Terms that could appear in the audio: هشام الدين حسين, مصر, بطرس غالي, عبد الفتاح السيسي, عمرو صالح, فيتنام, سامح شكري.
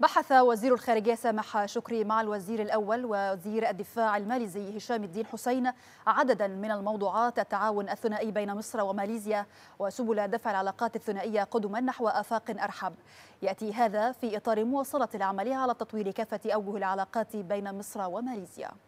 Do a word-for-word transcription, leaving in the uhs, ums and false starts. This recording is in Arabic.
بحث وزير الخارجية سامح شكري مع الوزير الأول ووزير الدفاع الماليزي هشام الدين حسين عددا من الموضوعات: التعاون الثنائي بين مصر وماليزيا وسبل دفع العلاقات الثنائية قدما نحو آفاق أرحب. يأتي هذا في إطار مواصلة العمل على تطوير كافة أوجه العلاقات بين مصر وماليزيا.